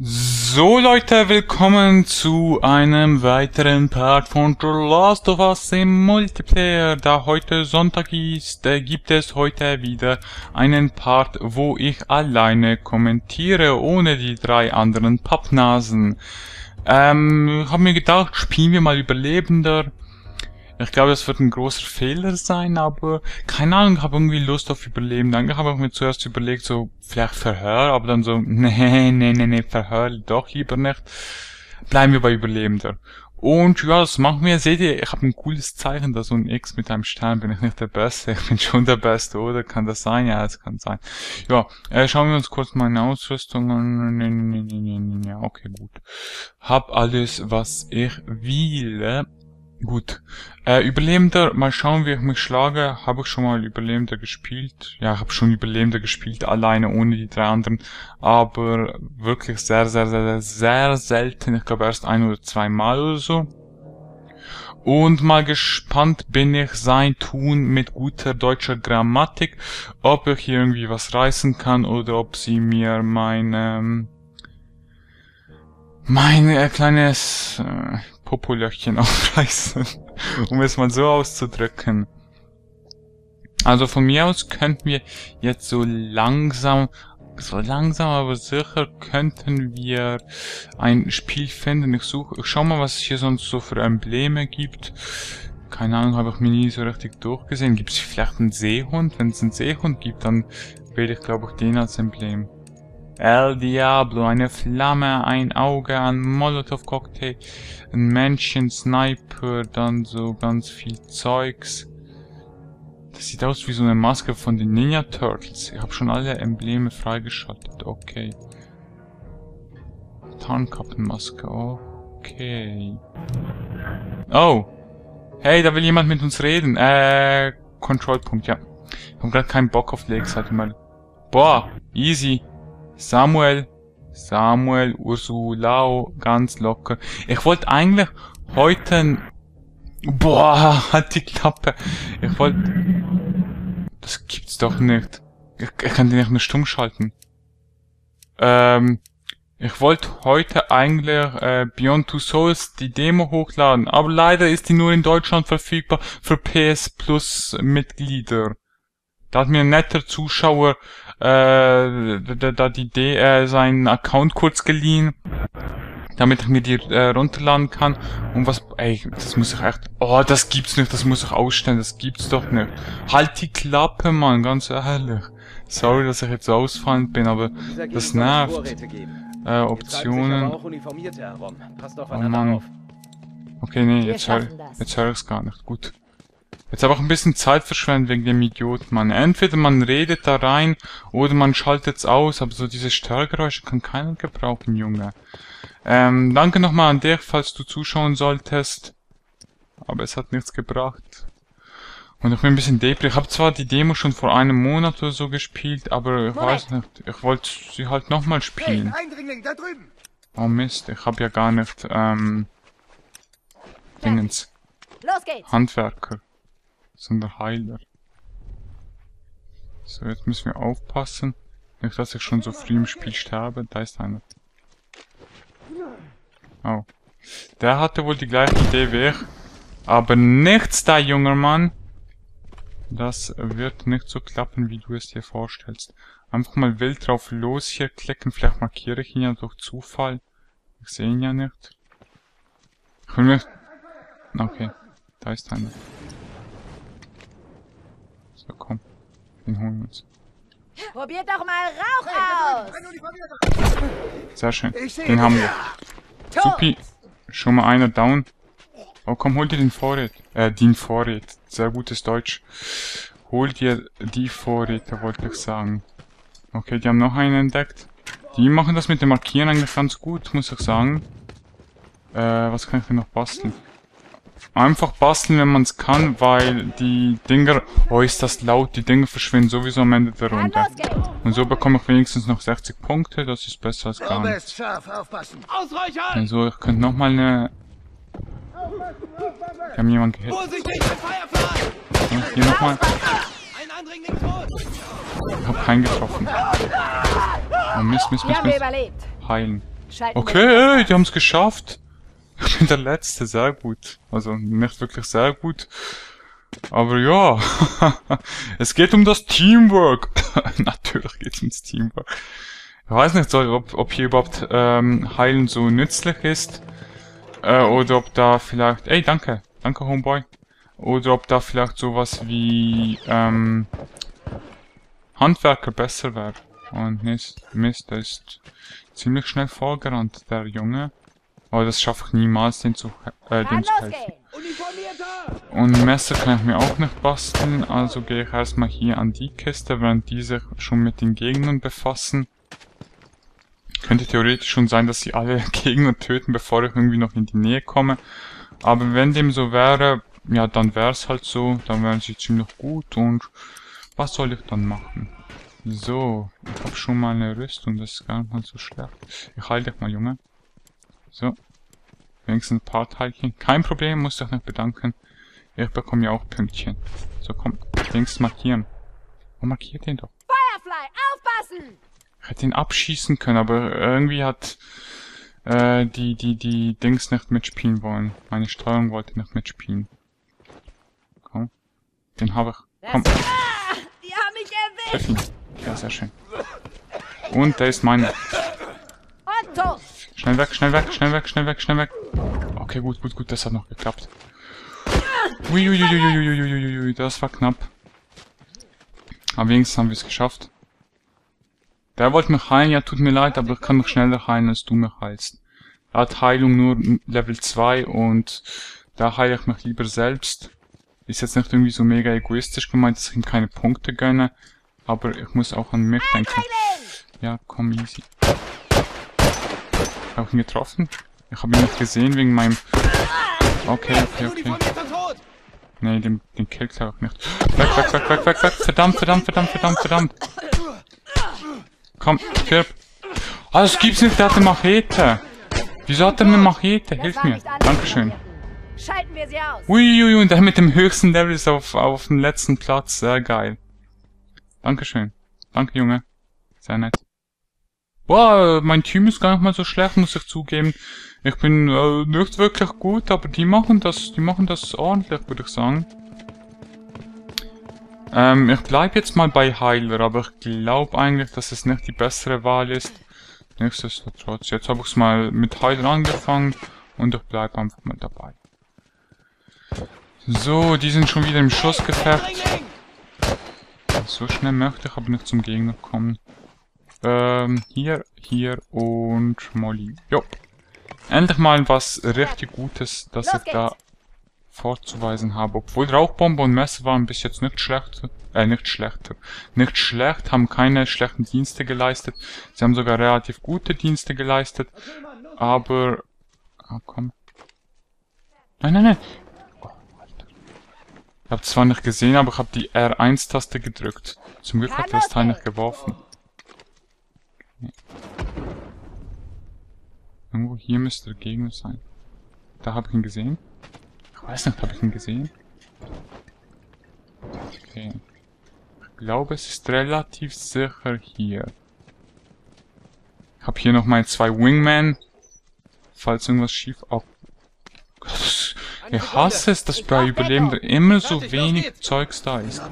So Leute, willkommen zu einem weiteren Part von The Last of Us im Multiplayer. Da heute Sonntag ist, gibt es heute wieder einen Part, wo ich alleine kommentiere, ohne die drei anderen Pappnasen. Hab mir gedacht, spielen wir mal Überlebender. Ich glaube, das wird ein großer Fehler sein, aber keine Ahnung, habe irgendwie Lust auf Überleben. Dann habe ich mir zuerst überlegt, so vielleicht Verhör, aber dann so, nee, Verhör doch lieber nicht. Bleiben wir bei Überlebender. Und ja, das machen wir. Seht ihr, ich habe ein cooles Zeichen, da so ein X mit einem Stern. Bin ich nicht der Beste? Ich bin schon der Beste, oder? Kann das sein? Ja, es kann sein. Ja, schauen wir uns kurz meine Ausrüstung an. Ja, okay, gut. Hab alles, was ich will. Gut. Überlebender, mal schauen, wie ich mich schlage. Habe ich schon mal Überlebender gespielt? Ja, ich habe schon Überlebender gespielt, alleine, ohne die drei anderen. Aber wirklich sehr selten. Ich glaube erst ein oder zweimal oder so. Und mal gespannt bin ich sein Tun mit guter deutscher Grammatik. Ob ich hier irgendwie was reißen kann oder ob sie mir mein kleines Popolöchchen aufreißen, um es mal so auszudrücken. Also von mir aus könnten wir jetzt so langsam aber sicher könnten wir ein Spiel finden. Ich schau mal, was es hier sonst so für Embleme gibt. Keine Ahnung, habe ich mir nie so richtig durchgesehen. Gibt es vielleicht einen Seehund? Wenn es einen Seehund gibt, dann wähle ich, glaube ich, den als Emblem. El Diablo, eine Flamme, ein Auge, ein Molotow-Cocktail, ein Männchen, Sniper, dann so ganz viel Zeugs. Das sieht aus wie so eine Maske von den Ninja Turtles. Ich habe schon alle Embleme freigeschaltet, okay. Tarnkappenmaske, okay. Oh! Hey, da will jemand mit uns reden. Control-Punkt, ja. Ich habe gerade keinen Bock auf Legs, halt mal. Boah, easy. Samuel, Ursulao, ganz locker. Ich wollte eigentlich heute... Boah, hat die Klappe. Ich wollte... Das gibt's doch nicht. Ich kann den nicht mehr stumm schalten. Ich wollte heute eigentlich Beyond Two Souls die Demo hochladen, aber leider ist die nur in Deutschland verfügbar für PS Plus Mitglieder. Da hat mir ein netter Zuschauer seinen Account kurz geliehen, damit ich mir die runterladen kann. Und was... Ey, das muss ich echt... Oh, das gibt's nicht, das muss ich ausstellen, das gibt's doch nicht. Halt die Klappe, Mann, ganz ehrlich. Sorry, dass ich jetzt so ausfallend bin, aber das nervt. Optionen... Oh Mann. Okay, nee, jetzt hör ich's gar nicht. Gut. Jetzt habe ich ein bisschen Zeit verschwendet wegen dem Idiot, Mann. Entweder man redet da rein oder man schaltet's aus, aber so diese Störgeräusche kann keiner gebrauchen, Junge. Danke nochmal an dich, falls du zuschauen solltest. Aber es hat nichts gebracht. Und ich bin ein bisschen deprimierend. Ich habe zwar die Demo schon vor einem Monat oder so gespielt, aber ich weiß nicht, ich wollte sie halt nochmal spielen. Hey, Eindringling, da drüben. Oh Mist, ich habe ja gar nicht, Dingens. Los geht's. Handwerker. Sondern Heiler. So, jetzt müssen wir aufpassen. Nicht, dass ich schon so früh im Spiel sterbe. Da ist einer. Oh. Der hatte wohl die gleiche Idee wie ich. Aber nichts da, junger Mann. Das wird nicht so klappen, wie du es dir vorstellst. Einfach mal wild drauf los hier klicken. Vielleicht markiere ich ihn ja durch Zufall. Ich sehe ihn ja nicht. Ich will nicht... Okay. Da ist einer. So, komm, den holen wir uns. Probiert doch mal Rauch aus! Sehr schön, den haben wir. Supi, schon mal einer down. Oh komm, hol dir den Vorrat. Sehr gutes Deutsch. Hol dir die Vorräte, wollte ich sagen. Okay, die haben noch einen entdeckt. Die machen das mit dem Markieren eigentlich ganz gut, muss ich sagen. Was kann ich denn noch basteln? Einfach basteln, wenn man es kann, weil die Dinger... Oh, ist das laut. Die Dinger verschwinden sowieso am Ende der Runde. Und so bekomme ich wenigstens noch 60 Punkte. Das ist besser als gar nichts. Also, ich könnte nochmal eine... Wir haben jemanden gehittet. Und hier nochmal. Ich habe keinen getroffen. Oh, Mist. Heilen. Okay, die haben es geschafft. Ich bin der Letzte, sehr gut. Also nicht wirklich sehr gut. Aber ja, es geht um das Teamwork. Natürlich geht es ums Teamwork. Ich weiß nicht, ob hier überhaupt Heilen so nützlich ist. Oder ob da vielleicht... Ey, danke. Danke, Homeboy. Oder ob da vielleicht sowas wie Handwerker besser wäre. Und Mist, der ist ziemlich schnell vorgerannt, der Junge. Aber das schaffe ich niemals, den zu helfen. Und Messer kann ich mir auch nicht basteln, also gehe ich erstmal hier an die Kiste, während die sich schon mit den Gegnern befassen. Könnte theoretisch schon sein, dass sie alle Gegner töten, bevor ich irgendwie noch in die Nähe komme. Aber wenn dem so wäre, ja, dann wäre es halt so, dann wären sie ziemlich gut und was soll ich dann machen? So, ich habe schon mal eine Rüstung, das ist gar nicht mal so schlecht. Ich heile dich mal, Junge. So, wenigstens ein paar Teilchen. Kein Problem, muss dich nicht bedanken. Ich bekomme ja auch Pünktchen. So, komm, links markieren. Oh, markiert den doch. Firefly, aufpassen! Ich hätte ihn abschießen können, aber irgendwie hat die Dings nicht mitspielen wollen. Meine Steuerung wollte nicht mitspielen. Komm, den habe ich. Komm. Die haben mich erwischt! Ja, sehr schön. Und der ist meiner. Schnell weg, schnell weg, schnell weg, schnell weg, schnell weg. Okay, gut, gut, gut, das hat noch geklappt. Uiuiuiuiuiuiuiui, das war knapp. Aber wenigstens haben wir es geschafft. Der wollte mich heilen, ja, tut mir leid, aber ich kann mich schneller heilen, als du mich heilst. Er hat Heilung nur Level 2 und da heile ich mich lieber selbst. Ist jetzt nicht irgendwie so mega egoistisch gemeint, dass ich ihm keine Punkte gönne. Aber ich muss auch an mich denken. Ja, komm, easy. Habe ich ihn getroffen? Ich habe ihn nicht gesehen wegen meinem... Okay, okay, okay. Nee, den Kill glaube ich nicht. Weg, weg, weg, weg, weg, weg. Verdammt, verdammt, verdammt, verdammt, verdammt. Komm, stirb. Ah, das gibt's nicht, der hat eine Machete. Wieso hat er eine Machete? Hilf mir. Dankeschön. Schalten wir sie aus. Uiuiui, und der mit dem höchsten Level ist auf dem letzten Platz. Sehr geil. Dankeschön. Danke, Junge. Sehr nett. Boah, mein Team ist gar nicht mal so schlecht, muss ich zugeben. Ich bin nicht wirklich gut, aber die machen das ordentlich, würde ich sagen. Ich bleibe jetzt mal bei Heiler, aber ich glaube eigentlich, dass es nicht die bessere Wahl ist. Nichtsdestotrotz, jetzt habe ich es mal mit Heiler angefangen und ich bleibe einfach mal dabei. So, die sind schon wieder im Schussgefecht. So schnell möchte ich aber nicht zum Gegner kommen. Hier, hier und Molly. Jo. Endlich mal was richtig Gutes, das ich da vorzuweisen habe. Obwohl Rauchbombe und Messer waren bis jetzt nicht schlecht. Nicht schlecht, haben keine schlechten Dienste geleistet. Sie haben sogar relativ gute Dienste geleistet. Aber... Ah, komm. Nein, nein, nein. Ich habe zwar nicht gesehen, aber ich habe die R1-Taste gedrückt. Zum Glück hat das Teil nicht geworfen. Nee. Irgendwo hier müsste der Gegner sein. Da habe ich ihn gesehen. Ich weiß nicht, habe ich ihn gesehen? Okay. Ich glaube, es ist relativ sicher hier. Ich habe hier noch meine 2 Wingmen. Falls irgendwas schief... Oh. Ich hasse es, dass bei Überlebenden immer so wenig Zeugs da ist.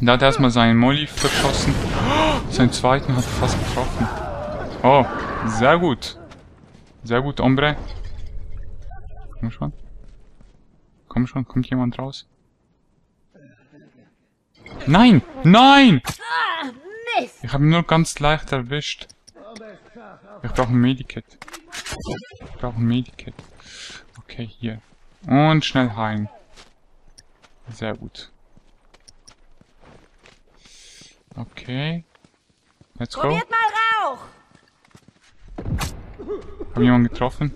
Da hat er erstmal seinen Molly verschossen. Seinen zweiten hat er fast getroffen. Oh, sehr gut. Sehr gut, Ombre. Komm schon. Komm schon, kommt jemand raus? Nein! Nein! Ich habe ihn nur ganz leicht erwischt. Ich brauche ein Medikit. Ich brauche ein Medikit. Okay, hier. Und schnell heilen. Sehr gut. Okay. Let's go. Probiert mal Rauch! Hab jemanden getroffen?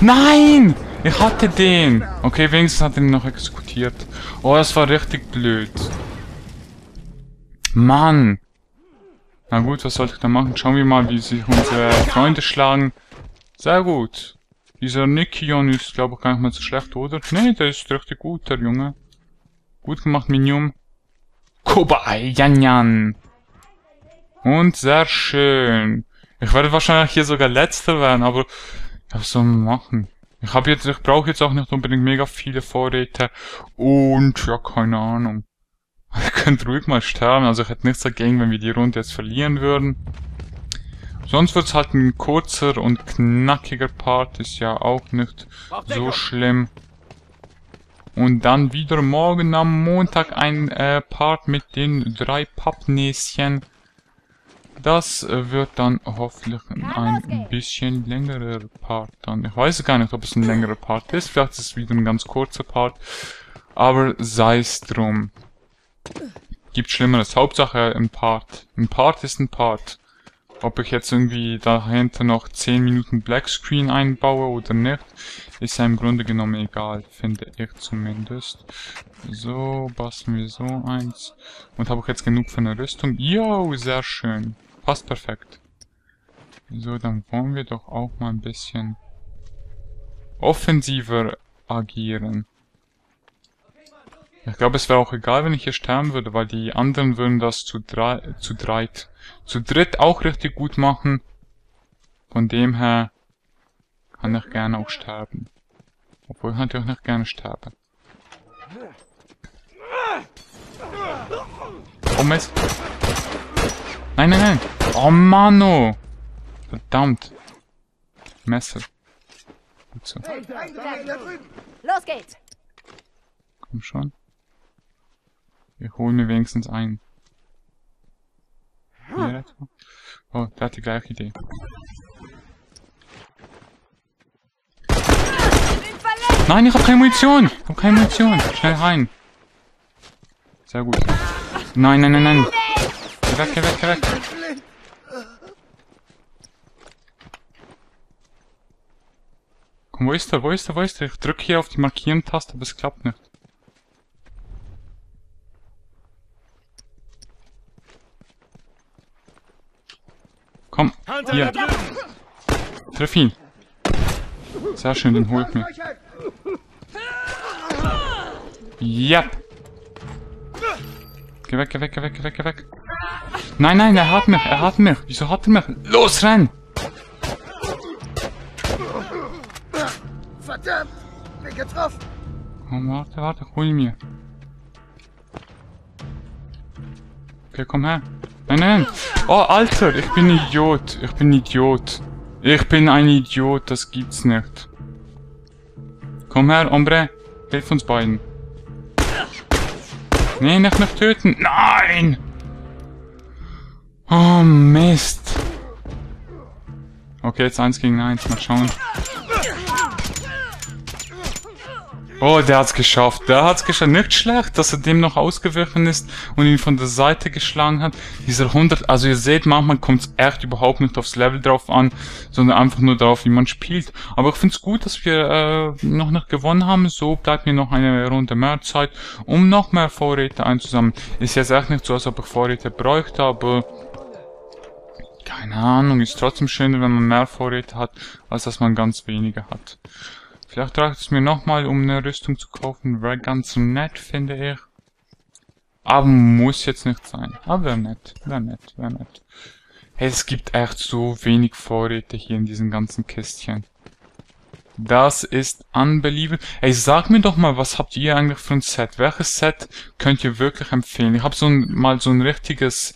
Nein! Ich hatte den! Okay, wenigstens hat er ihn noch exekutiert. Oh, das war richtig blöd. Mann! Na gut, was sollte ich da machen? Schauen wir mal, wie sich unsere Freunde schlagen. Sehr gut. Dieser Nikion ist, glaube ich, gar nicht mal so schlecht, oder? Nee, der ist richtig gut, der Junge. Gut gemacht, Minium. Koba Janjan. Und sehr schön. Ich werde wahrscheinlich hier sogar letzter werden, aber ja, was soll man machen? Ich brauche jetzt auch nicht unbedingt mega viele Vorräte und ja, keine Ahnung. Ihr könnt ruhig mal sterben, also ich hätte nichts dagegen, wenn wir die Runde jetzt verlieren würden. Sonst wird's halt ein kurzer und knackiger Part, ist ja auch nicht so schlimm. Und dann wieder morgen am Montag ein Part mit den 3 Pappnäschen. Das wird dann hoffentlich ein bisschen längerer Part dann. Ich weiß gar nicht, ob es ein längerer Part ist. Vielleicht ist es wieder ein ganz kurzer Part. Aber sei es drum. Gibt Schlimmeres. Hauptsache ein Part. Ein Part ist ein Part. Ob ich jetzt irgendwie dahinter noch 10 Minuten Black Screen einbaue oder nicht, ist ja im Grunde genommen egal, finde ich zumindest. So, passen wir so eins. Und habe ich jetzt genug für eine Rüstung? Jo, sehr schön. Passt perfekt. So, dann wollen wir doch auch mal ein bisschen offensiver agieren. Ich glaube, es wäre auch egal, wenn ich hier sterben würde, weil die anderen würden das zu dritt auch richtig gut machen. Von dem her kann ich gerne auch sterben. Obwohl ich natürlich nicht gerne sterbe. Oh Mist. Nein, nein, nein. Oh Mann, oh. Verdammt. Messer. Gut so. Los geht's. Komm schon. Ich hole mir wenigstens einen. Oh, der hat die gleiche Idee. Nein, ich hab keine Munition! Ich hab keine Munition! Schnell rein! Sehr gut. Nein, nein, nein, nein! Geh weg, geh weg, geh weg! Komm, wo ist er? Wo ist er? Wo ist er? Ich drücke hier auf die Markieren-Taste, aber es klappt nicht. Komm, hier. Triff ihn. Sehr schön, den hol ich mir. Ja. Geh weg, geh weg, geh weg, geh weg, geh weg. Nein, nein, er hat mich, er hat mich. Wieso hat er mich? Los, renn! Verdammt, bin getroffen. Komm, warte, warte, hol ihn mir. Okay, komm her. Nein, nein. Oh, Alter, ich bin ein Idiot. Ich bin ein Idiot. Ich bin ein Idiot, das gibt's nicht. Komm her, Ombre. Hilf uns beiden. Nee, nicht noch töten. Nein! Oh, Mist. Okay, jetzt 1 gegen 1. Mal schauen. Oh, der hat's geschafft. Der hat's geschafft. Nicht schlecht, dass er dem noch ausgewichen ist und ihn von der Seite geschlagen hat. Dieser 100, also ihr seht, manchmal kommt's echt überhaupt nicht aufs Level drauf an, sondern einfach nur darauf, wie man spielt. Aber ich find's gut, dass wir noch nicht gewonnen haben. So bleibt mir noch eine Runde mehr Zeit, um noch mehr Vorräte einzusammeln. Ist jetzt echt nicht so, als ob ich Vorräte bräuchte, aber keine Ahnung. Ist trotzdem schöner, wenn man mehr Vorräte hat, als dass man ganz wenige hat. Vielleicht reicht es mir nochmal, um eine Rüstung zu kaufen. Wäre ganz nett, finde ich. Aber muss jetzt nicht sein. Aber wäre nett, wäre nett, wäre nett. Hey, es gibt echt so wenig Vorräte hier in diesen ganzen Kistchen. Das ist unbelievable. Ey, sag mir doch mal, was habt ihr eigentlich für ein Set? Welches Set könnt ihr wirklich empfehlen? Ich habe mal so ein richtiges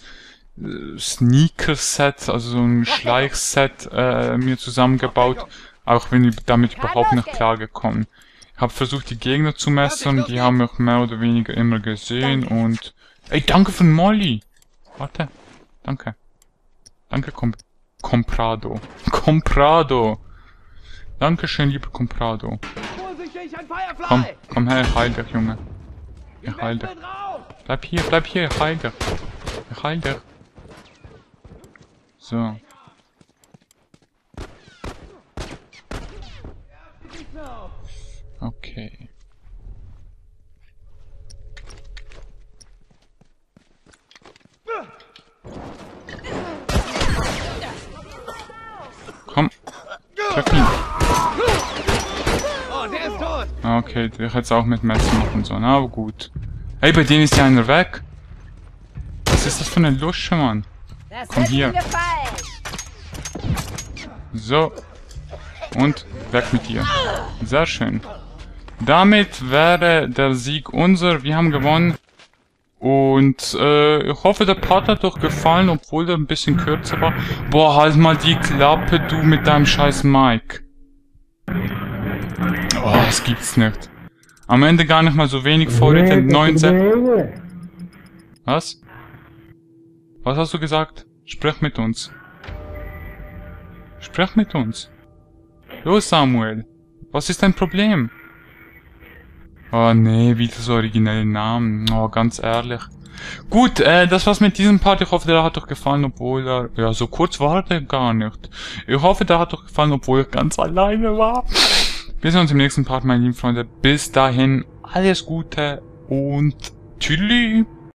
Sneaker-Set, also so ein Schleich-Set mir zusammengebaut. Auch wenn ich damit überhaupt nicht klar gekommen. Ich habe versucht, die Gegner zu messern, die haben mich mehr oder weniger immer gesehen und... Ey, danke von Molly! Warte, danke. Danke, Comprado. Comprado! Dankeschön, lieber Comprado. Komm, komm her, ich heil dich, Junge. Ich heil dich. Bleib hier, ich heil dich. Ich heil dich. So. Okay. Komm. Treff ihn. Okay, ich hätte es auch mit Messer machen sollen, aber gut. Ey, bei denen ist ja einer weg. Was ist das für eine Lusche, Mann? Komm hier. So. Und weg mit dir. Sehr schön. Damit wäre der Sieg unser. Wir haben gewonnen. Und ich hoffe, der Part hat doch gefallen, obwohl der ein bisschen kürzer war. Boah, halt mal die Klappe, du mit deinem scheiß Mic. Oh, das gibt's nicht. Am Ende gar nicht mal so wenig Vorräte. 19... Was? Was hast du gesagt? Sprech mit uns. Sprech mit uns. Los, Samuel. Was ist dein Problem? Oh nee, wieder so originelle Namen. Oh, ganz ehrlich. Gut, das war's mit diesem Part. Ich hoffe, der hat euch gefallen, obwohl er... Ja, so kurz war der gar nicht. Ich hoffe, der hat euch gefallen, obwohl ich ganz alleine war. Wir sehen uns im nächsten Part, meine lieben Freunde. Bis dahin, alles Gute und tschüssi.